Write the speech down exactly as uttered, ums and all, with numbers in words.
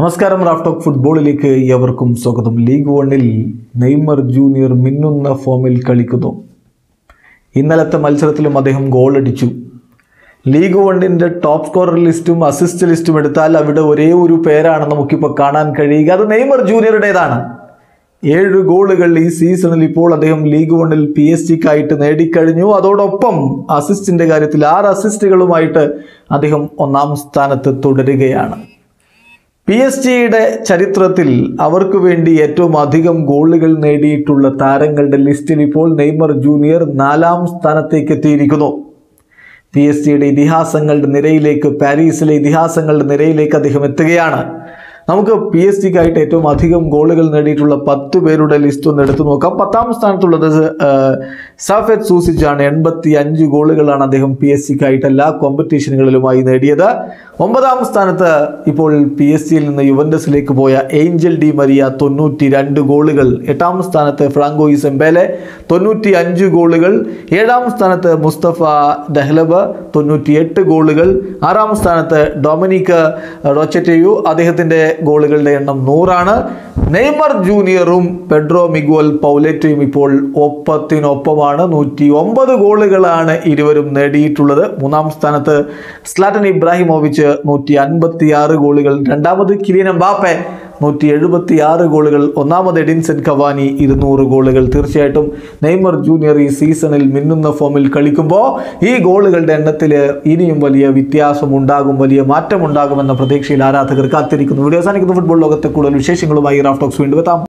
നമസ്കാരം Raf talk ഫുട്ബോളിലേക്ക് ഏവർക്കും സ്വാഗതം. ലീഗ് ഒന്നിൽ നെയ്മർ ജൂനിയർ മിന്നുന്ന ഫോമിൽ കളിക്കുന്നു. ഇന്നലത്തെ മത്സരത്തിലും അദ്ദേഹം ഗോൾ അടിച്ചു. ലീഗ് ഒന്നിൻ്റെ ടോപ്പ് സ്കോറർ ലിസ്റ്റും അസിസ്റ്റ് ലിസ്റ്റും എടുത്താൽ അവിടെ ഒരേ ഒരു പേരാണ് നമുക്കിപ്പോൾ കാണാൻ കഴിയുക, അത് നെയ്മർ ജൂനിയറുടേതാണ്. ഏഴ് ഗോളുകൾ ഈ സീസണിൽ ഇപ്പോൾ അദ്ദേഹം ലീഗ് ഒന്നിൽ പി എസ് ജിക്കായിട്ട് നേടിക്കഴിഞ്ഞു. അതോടൊപ്പം അസിസ്റ്റിൻ്റെ കാര്യത്തിൽ ആറ് അസിസ്റ്റുകളുമായിട്ട് അദ്ദേഹം ഒന്നാം സ്ഥാനത്ത് തുടരുകയാണ്. പി എസ് ജിയുടെ ചരിത്രത്തിൽ അവർക്ക് വേണ്ടി ഏറ്റവും അധികം ഗോളുകൾ നേടിയിട്ടുള്ള താരങ്ങളുടെ ലിസ്റ്റിൽ ഇപ്പോൾ നെയ്മർ ജൂനിയർ നാലാം സ്ഥാനത്തേക്ക് എത്തിയിരിക്കുന്നു. പി എസ് ജിയുടെ ഇതിഹാസങ്ങളുടെ നിരയിലേക്ക്, പാരീസിലെ ഇതിഹാസങ്ങളുടെ നിരയിലേക്ക് അദ്ദേഹം എത്തുകയാണ്. നമുക്ക് പി എസ് ജിക്കായിട്ട് ഏറ്റവും അധികം ഗോളുകൾ നേടിയിട്ടുള്ള പത്ത് പേരുടെ ലിസ്റ്റ് ഒന്ന് എടുത്തു നോക്കാം. പത്താം സ്ഥാനത്തുള്ളത് സഫെദ് സൂസിച്ച് ആണ്. എൺപത്തി അഞ്ച് ഗോളുകളാണ് അദ്ദേഹം പി എസ് ജിക്കായിട്ട് എല്ലാ കോമ്പറ്റീഷനുകളിലുമായി നേടിയത്. ഒമ്പതാം സ്ഥാനത്ത് ഇപ്പോൾ പി എസ് ജിയിൽ നിന്ന് യുവൻ്റസിലേക്ക് പോയ ഏഞ്ചൽ ഡി മരിയ തൊണ്ണൂറ്റി രണ്ട് ഗോളുകൾ. എട്ടാം സ്ഥാനത്ത് ഫ്രാങ്കോ ഇസംബേലെ തൊണ്ണൂറ്റി അഞ്ച് ഗോളുകൾ. ഏഴാം സ്ഥാനത്ത് മുസ്തഫ ദഹ്ലബ് തൊണ്ണൂറ്റി എട്ട് ഗോളുകൾ. ആറാം സ്ഥാനത്ത് ഡൊമിനിക്ക് റൊച്ചറ്റയു, അദ്ദേഹത്തിൻ്റെ ഗോളുകളുടെ എണ്ണം നൂറാണ്. നെയ്മർ ജൂനിയറും പെഡ്രോ മിഗുവൽ പൗലെറ്റയും ഇപ്പോൾ ഒപ്പത്തിനൊപ്പമാണ്. നൂറ്റി ഒമ്പത് ഗോളുകളാണ് ഇരുവരും നേടിയിട്ടുള്ളത്. മൂന്നാം സ്ഥാനത്ത് സ്ലാറ്റൻ ഇബ്രാഹിമോവിച്ച് നൂറ്റി അൻപത്തി ആറ് ഗോളുകൾ. രണ്ടാമത് കിലിയൻ എംബാപ്പെ നൂറ്റി എഴുപത്തി ആറ് ഗോളുകൾ. ഒന്നാമത് എഡിൻസൺ കവാനി ഇരുന്നൂറ് ഗോളുകൾ. തീർച്ചയായിട്ടും നെയ്മർ ജൂനിയർ ഈ സീസണിൽ മിന്നുന്ന ഫോമിൽ കളിക്കുമ്പോൾ ഈ ഗോളുകളുടെ എണ്ണത്തിൽ ഇനിയും വലിയ വ്യത്യാസമുണ്ടാകും, വലിയ മാറ്റമുണ്ടാകുമെന്ന പ്രതീക്ഷയിൽ ആരാധകർ കാത്തിരിക്കുന്നു. വീഡിയോ അവസാനിക്കുന്ന ഫുട്ബോൾ ലോകത്തെ കൂടുതൽ വിശേഷങ്ങളുമായി റാഫ് ടോക്സ് വീണ്ടും എത്താം.